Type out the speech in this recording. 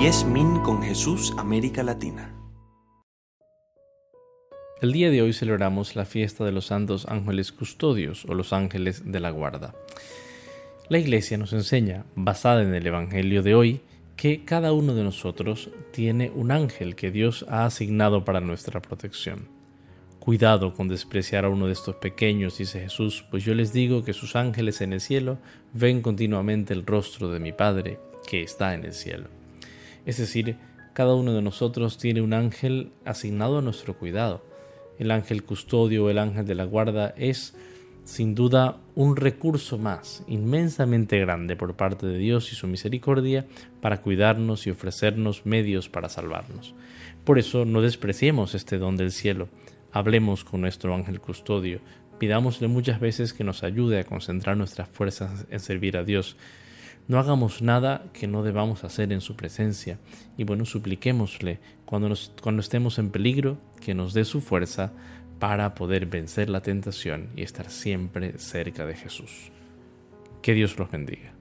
Yes Min con Jesús, América Latina. El día de hoy celebramos la fiesta de los santos ángeles custodios o los ángeles de la guarda. La Iglesia nos enseña, basada en el Evangelio de hoy, que cada uno de nosotros tiene un ángel que Dios ha asignado para nuestra protección. Cuidado con despreciar a uno de estos pequeños, dice Jesús, pues yo les digo que sus ángeles en el cielo ven continuamente el rostro de mi Padre que está en el cielo. Es decir, cada uno de nosotros tiene un ángel asignado a nuestro cuidado. El ángel custodio o el ángel de la guarda es, sin duda, un recurso más inmensamente grande por parte de Dios y su misericordia para cuidarnos y ofrecernos medios para salvarnos. Por eso no despreciemos este don del cielo. Hablemos con nuestro ángel custodio. Pidámosle muchas veces que nos ayude a concentrar nuestras fuerzas en servir a Dios. No hagamos nada que no debamos hacer en su presencia. Y bueno, supliquémosle cuando estemos en peligro que nos dé su fuerza para poder vencer la tentación y estar siempre cerca de Jesús. Que Dios los bendiga.